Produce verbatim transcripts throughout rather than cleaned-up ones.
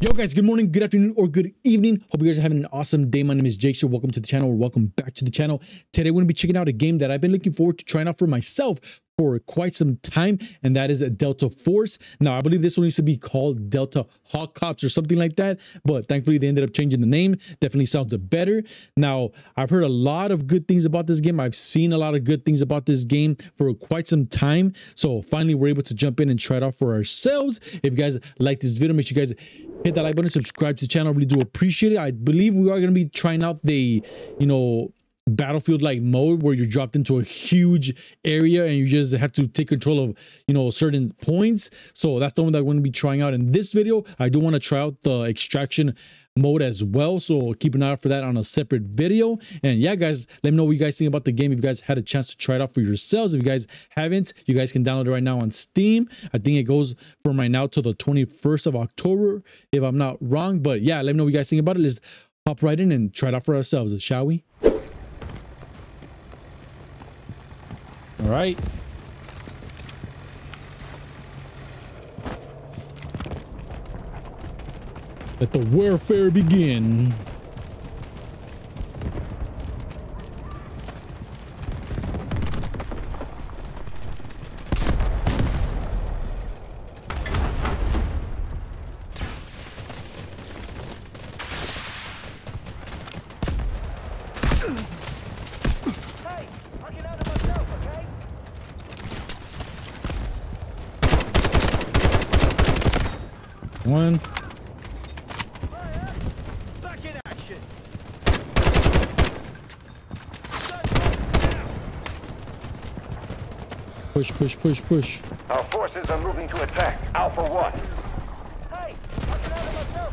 Yo guys, good morning, good afternoon, or good evening. Hope you guys are having an awesome day. My name is Jayyster. Welcome to the channel, or welcome back to the channel. Today we're going to be checking out a game that I've been looking forward to trying out for myself for quite some time, and that is a Delta Force. Now, I believe this one used to be called Delta Hawk Ops or something like that, but thankfully they ended up changing the name. Definitely sounds better. Now, I've heard a lot of good things about this game. I've seen a lot of good things about this game for quite some time, so finally we're able to jump in and try it out for ourselves. If you guys like this video, make sure you guys hit that like button, subscribe to the channel. I really do appreciate it. I believe we are going to be trying out the, you know, Battlefield like mode where you're dropped into a huge area and you just have to take control of, you know, certain points. So that's the one that I'm going to be trying out in this video. I do want to try out the extraction mode as well, so keep an eye out for that on a separate video. And yeah guys, let me know what you guys think about the game. If you guys had a chance to try it out for yourselves, if you guys haven't, you guys can download it right now on Steam. I think it goes from right now to the twenty-first of October if I'm not wrong, but yeah, let me know what you guys think about it. Let's hop right in and try it out for ourselves, shall we? All right. Let the warfare begin. One. Back in action. Push, push, push, push. Our forces are moving to attack Alpha One. Hey, I'll get out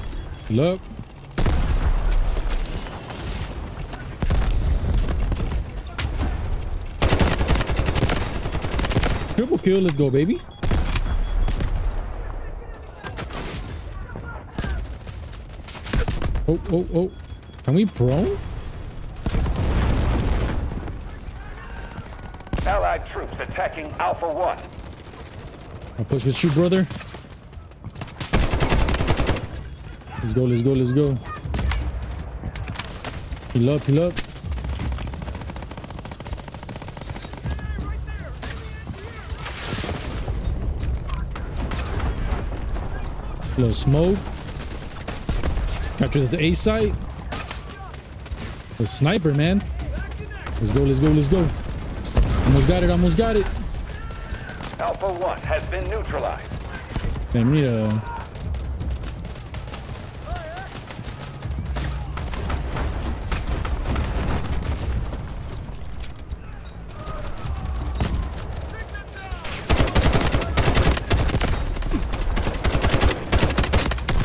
of myself, okay? Look. Triple kill, let's go, baby. Oh, oh, oh. Can we prone? Allied troops attacking Alpha One. I'll push with you, brother. Let's go, let's go, let's go. Heal up, heal up. A little smoke. Capture this A site. The sniper, man. Let's go, let's go, let's go. Almost got it, almost got it. Alpha One has been neutralized. Damn, we need a.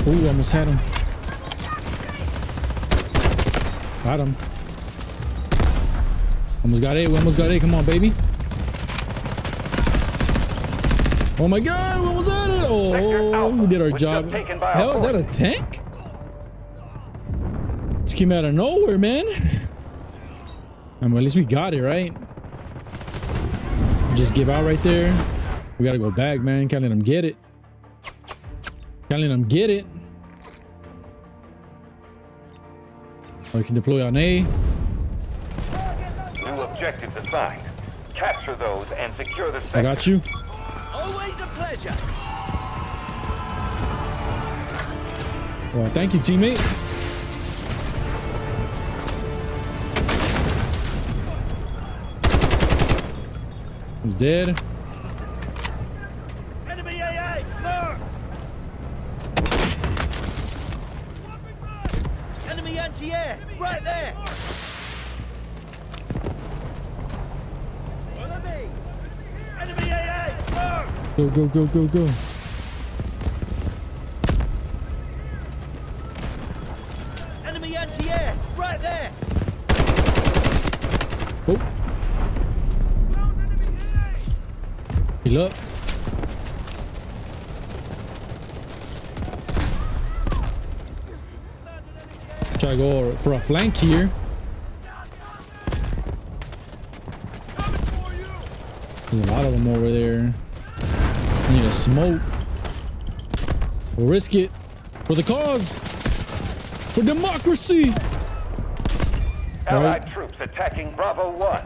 Ooh, almost had him. Got him. Almost got it. We almost got it. Come on, baby. Oh my God, we almost had it. Oh, we did our job. Hell, is that a tank? This came out of nowhere, man. I mean, at least we got it, right? Just give out right there. We gotta go back, man. Can't let them get it. Can't let them get it. We can deploy on A. New objective assigned. Capture those and secure the sector. I got you. Always a pleasure. Well, thank you, teammate. He's dead. Enemy A A, mark. Enemy anti-air, right there. Enemy A A, go, go, go, go, go. Enemy anti-air, right there. Oh. Heal up. Try to go for a flank here. There's a lot of them over there. I need a smoke. We'll risk it for the cause, for democracy. Allied right. troops attacking Bravo One.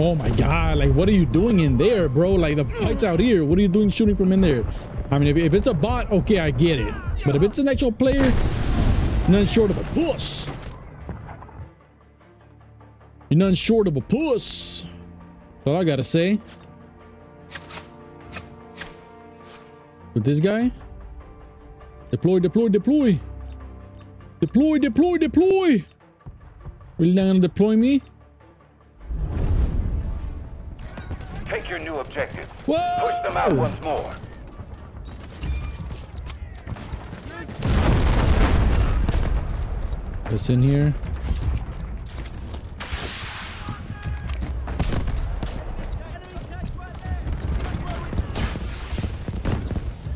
Oh my God, like what are you doing in there, bro? Like the fight's out here. What are you doing shooting from in there? I mean, if, if it's a bot, okay, I get it. But if it's an actual player, none short of a puss. You're none short of a puss. That's all I gotta say. With this guy. Deploy, deploy, deploy. Deploy, deploy, deploy. Really not gonna deploy me? Take your new objective. Whoa. Push them out once more. What's in here?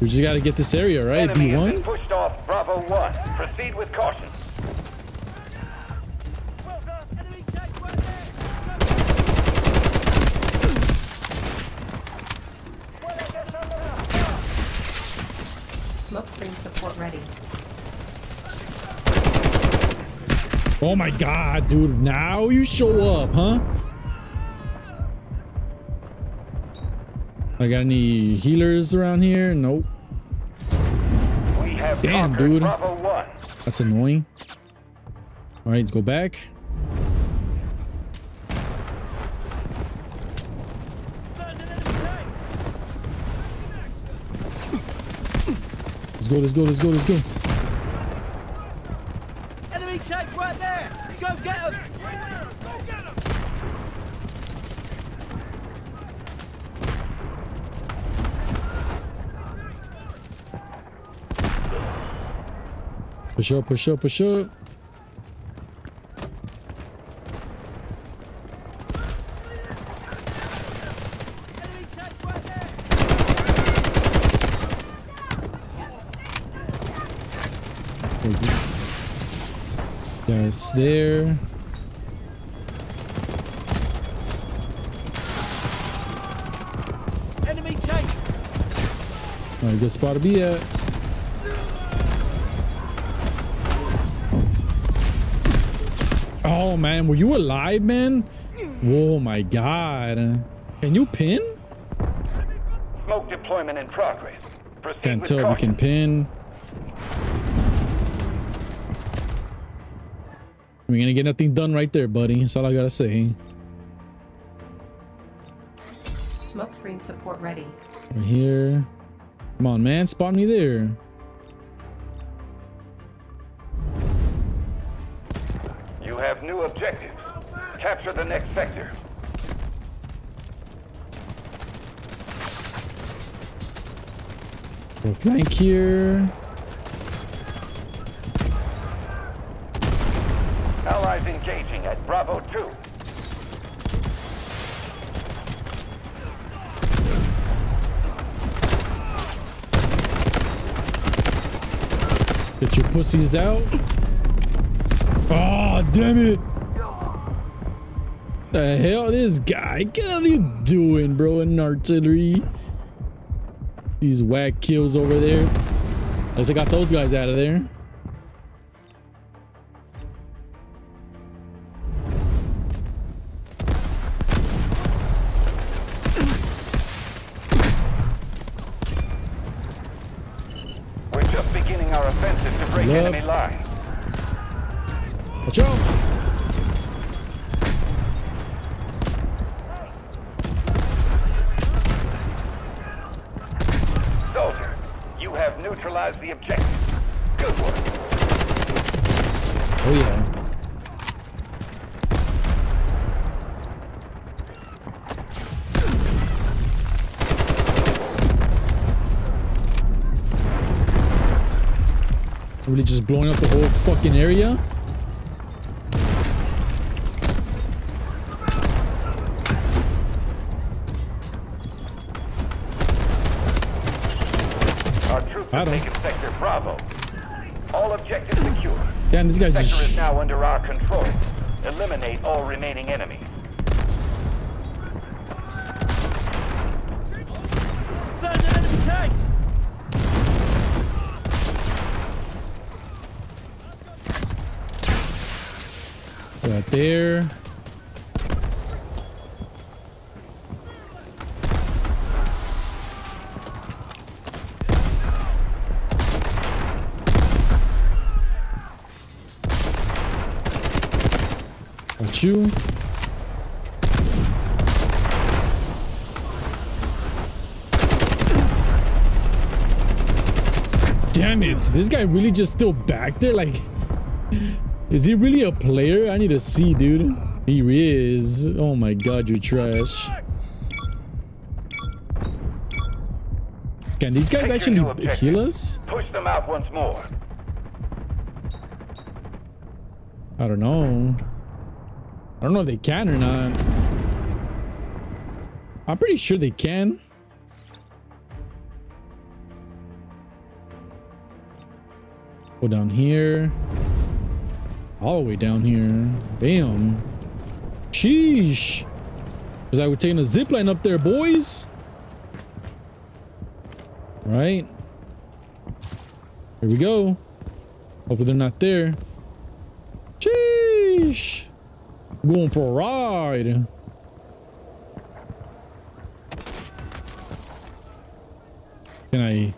We just got to get this area, right? Enemy has been pushed off Bravo One. Proceed with caution. Smoke screen support ready. Oh my God, dude. Now you show up, huh? I got any healers around here? Nope. We have Damn, dude. Bravo One. That's annoying. All right, let's go back. Let's go, let's go, let's go, let's go. Enemy tank right there. Go get him. Go get him. Push up, push up, push up. Guys there. Enemy tank. All right, good spot to be at. Oh man, were you alive, man? Oh my God. Can you pin? Smoke deployment in progress. Proceed Can't tell if we can pin. We're gonna get nothing done right there, buddy. That's all I gotta say. Smoke screen support ready. Right here. Come on, man. Spot me there. Have new objective. Capture the next sector. We'll flank here. Allies engaging at Bravo Two. Get your pussies out. Oh, damn it. The hell, this guy. What are you doing, bro, in artillery? These whack kills over there. At least I got those guys out of there. We're just beginning our offensive to break Love. enemy line. Watch out! Soldier, you have neutralized the objective. Good work. Oh yeah. Really just blowing up the whole fucking area? I don't. Sector Bravo. All objectives secure. Damn, this guy's just. Sector is now under our control. Eliminate all remaining enemies. There's an enemy tank. Right there. Got you. Damn it, this guy really just still back there? Like, is he really a player? I need to see, dude. He is. Oh my god, you're trash. Can these guys actually heal us? Push them out once more. I don't know. I don't know if they can or not. I'm pretty sure they can. Go down here. All the way down here. Damn. Sheesh. Because I was taking a zip line up there, boys. All right. Here we go. Hopefully they're not there. Sheesh. Going for a ride. Can I?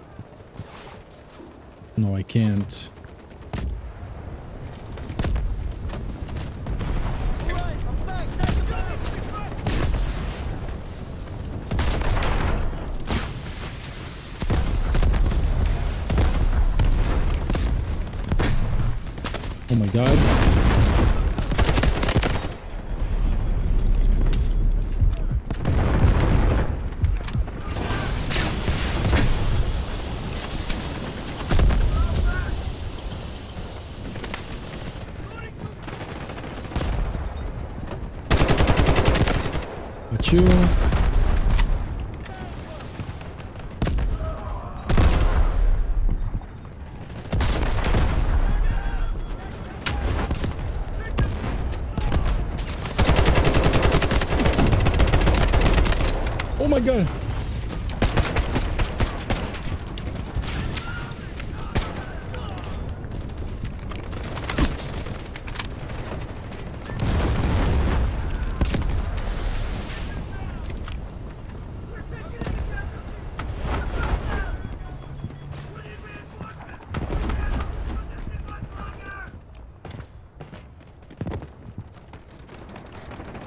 No, I can't. Oh my god. Oh my god.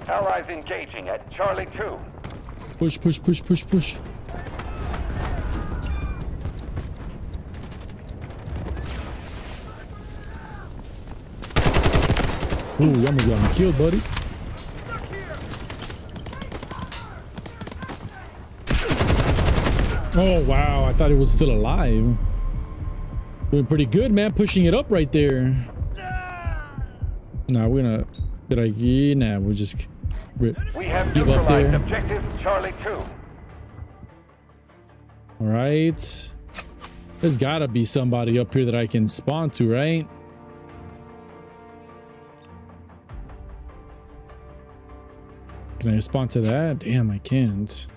Allies engaging at Charlie two. Push, push, push, push, push. Ooh, you almost got me killed, buddy. Oh, wow. I thought it was still alive. Doing pretty good, man. Pushing it up right there. Nah, we're gonna... Did I... Yeah, nah, we're just... We have neutralized objective Charlie two. All right. There's got to be somebody up here that I can spawn to, right? Can I spawn to that? Damn, I can't.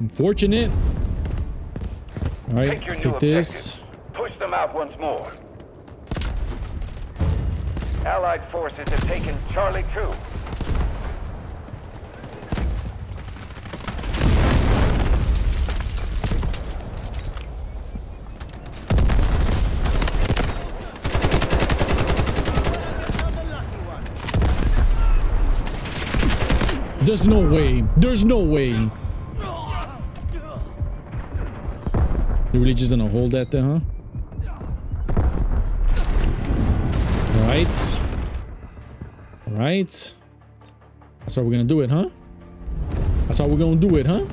Unfortunate. All right, take, take this. Objective. Push them out once more. Allied forces have taken Charlie two. There's no way. There's no way. You really just gonna hold that there, huh? Right. All right. That's how we're going to do it, huh? That's how we're going to do it, huh?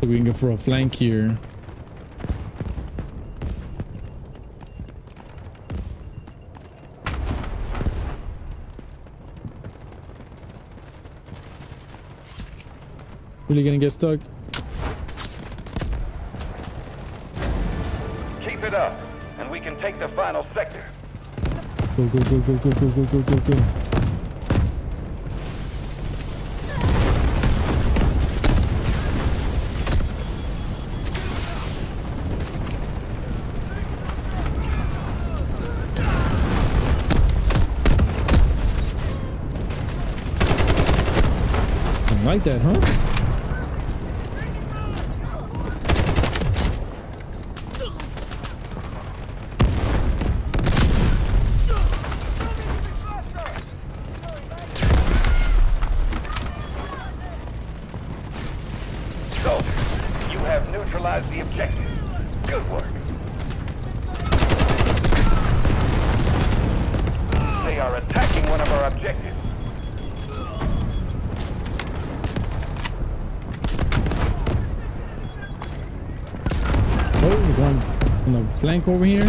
We can go for a flank here. Really gonna get stuck. Keep it up, and we can take the final sector. Go, go, go, go, go, go, go, go, go, go. Don't like that, huh? Flank over here.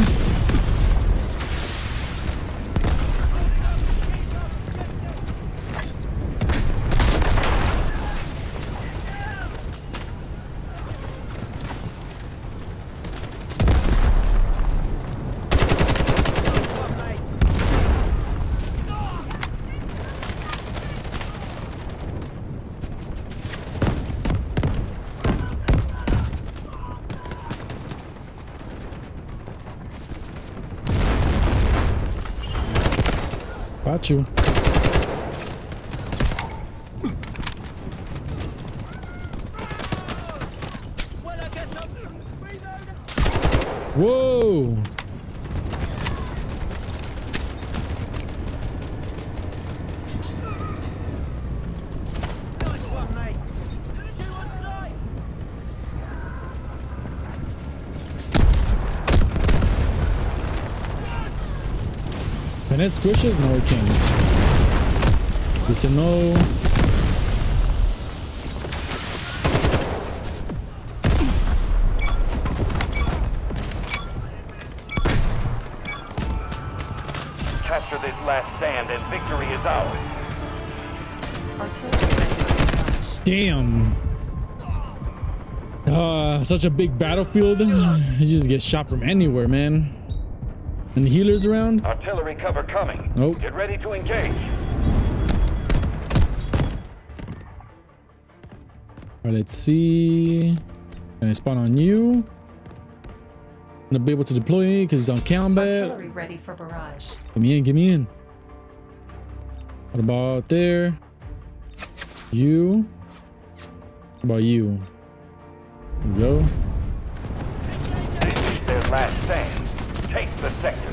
Got you. Whoa. It squishes, no, it can't. It's a no. Capture this last stand and victory is ours. Damn. Uh, such a big battlefield. You just get shot from anywhere, man. And healers around? Artillery cover coming. Nope. Get ready to engage. Alright, let's see. Can I spawn on you? I'm gonna be able to deploy because it's on combat. Artillery ready for barrage. Give me in, give me in. What about there? You? What about you? There we go. This is their last stand. Take the sector.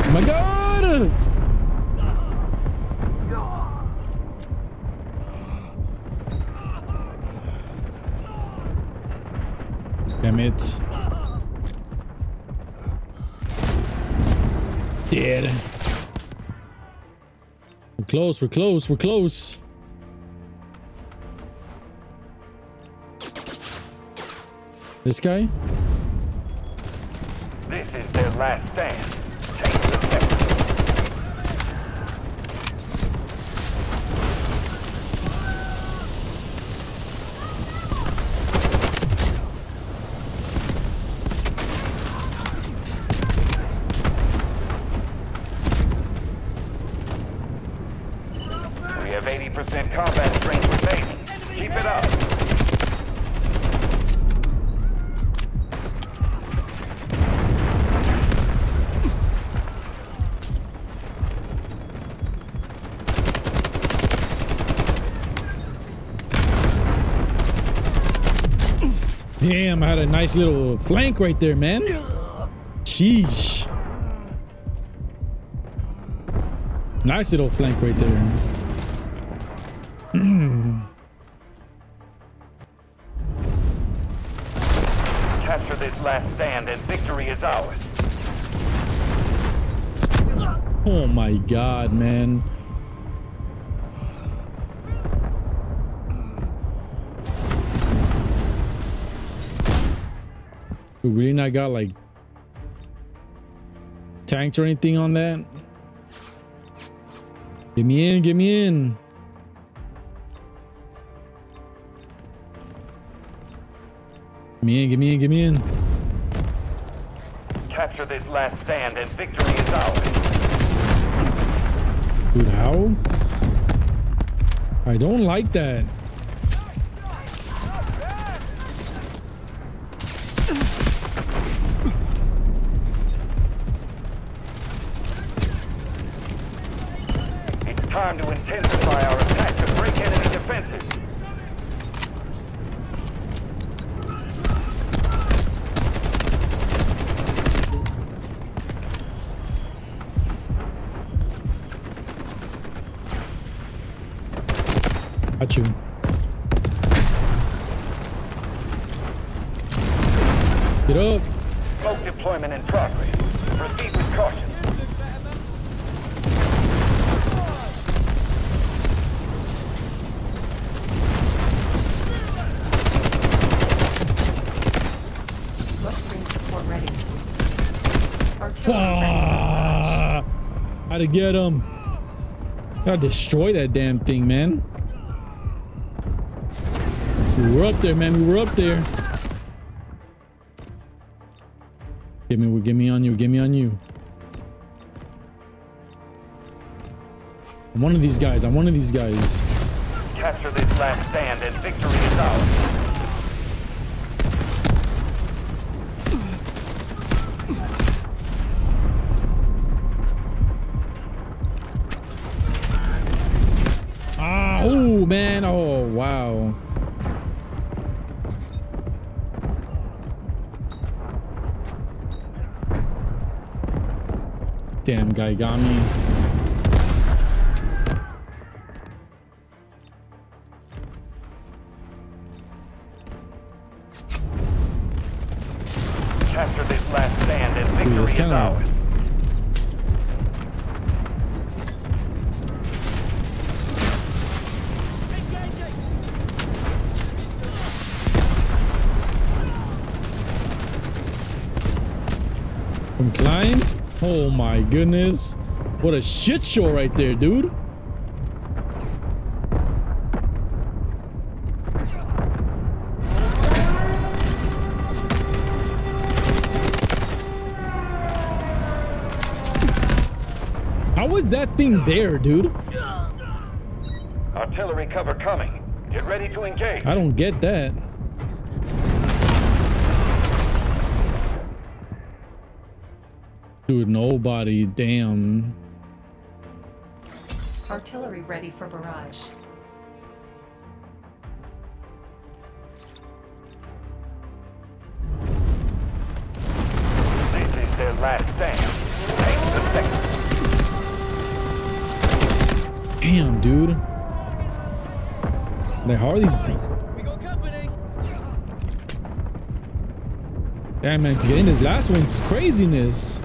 Oh my God! Damn it. Dead. We're close, we're close, we're close. This guy? This is their last stand. Take the eighty percent combat strength remaining. Keep it up. Damn, I had a nice little flank right there, man. Sheesh. Nice little flank right there. Capture this last stand and victory is ours. Oh my god, man. We really not got like tanks or anything on that. Get me in, get me in. Get me in, get me in, get me in. Capture this last stand and victory is ours. Dude, how? I don't like that. It's time to intensify our attack to break enemy defenses. Got you. Get up. Smoke deployment in progress. Proceed with caution. Smoke screen support ready. Artillery ah, ready. Gotta get him. Gotta destroy that damn thing, man. We were up there, man. We were up there. Give me, give me on you. Give me on you. I'm one of these guys. I'm one of these guys. Capture this last stand and victory is ours. Ah, oh, man. Oh, wow. Damn guy got me. Capture this last stand and victory is ours. Come climb. Oh my goodness. What a shit show right there, dude. How was that thing there, dude? Artillery cover coming. Get ready to engage. I don't get that. Dude, nobody, damn. Artillery ready for barrage. This is their last stand. Take the second. Damn, dude. Like, how are these? We got company. Damn, man, to get in this last one's craziness.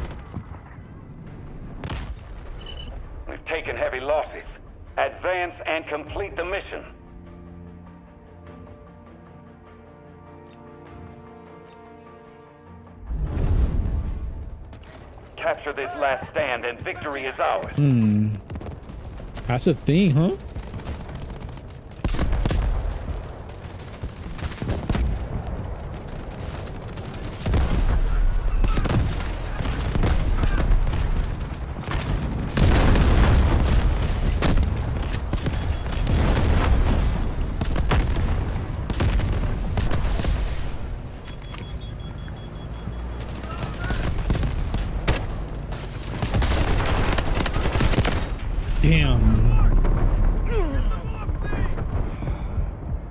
And complete the mission. Capture this last stand and victory is ours. Hmm. That's a thing, huh?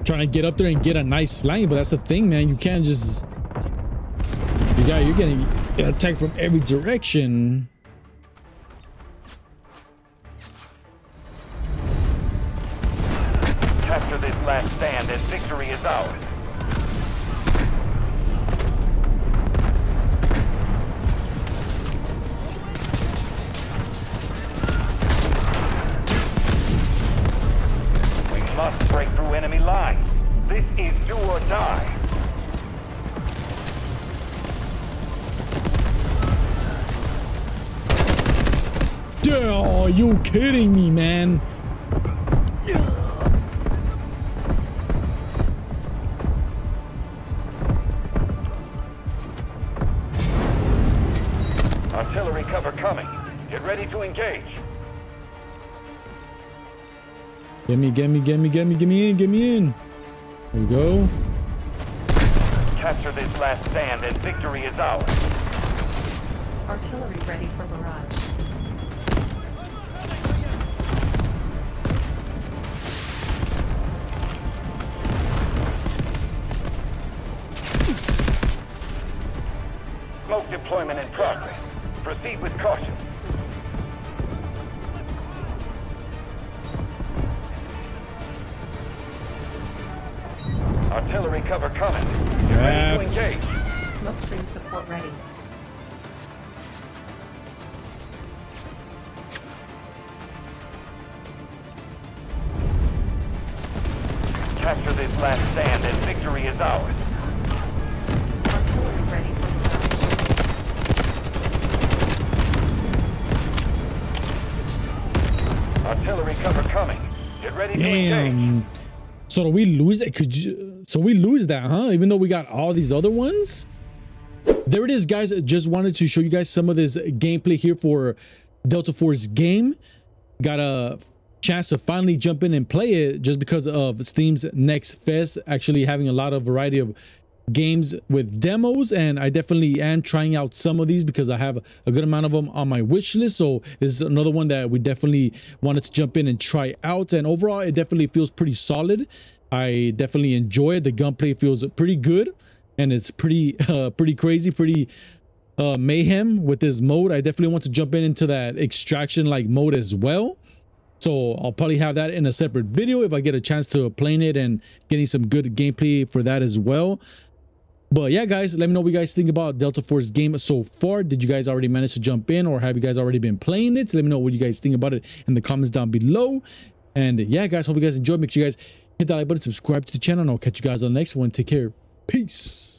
Trying to get up there and get a nice flank, but that's the thing, man. You can't just you got you're getting attacked from every direction. Capture this last stand and victory is ours. must break through enemy lines. This is do or die. Oh, you kidding me, man? Artillery cover coming. Get ready to engage. Get me, get me, get me, get me, get me in, get me in. There we go. Capture this last stand and victory is ours. Artillery ready for barrage. Smoke deployment in progress. Proceed with caution. Artillery cover coming. Get ready to engage. Smoke screen support ready. Capture this last stand and victory is ours. Artillery ready for artillery cover coming. Get ready to engage. So do we lose it? Could you, so we lose that, huh? Even though we got all these other ones? There it is, guys. Just wanted to show you guys some of this gameplay here for Delta Force game. Got a chance to finally jump in and play it just because of Steam's Next Fest. Actually having a lot of variety of games with demos, and I definitely am trying out some of these because I have a good amount of them on my wish list. So this is another one that we definitely wanted to jump in and try out, and overall it definitely feels pretty solid. I definitely enjoy it. The gunplay feels pretty good, and it's pretty uh pretty crazy, pretty uh mayhem with this mode. I definitely want to jump in into that extraction like mode as well, so I'll probably have that in a separate video if I get a chance to playing it and getting some good gameplay for that as well. But yeah, guys, let me know what you guys think about Delta Force game so far. Did you guys already manage to jump in, or have you guys already been playing it? So let me know what you guys think about it in the comments down below. And yeah, guys, hope you guys enjoyed. Make sure you guys hit that like button, subscribe to the channel, and I'll catch you guys on the next one. Take care. Peace.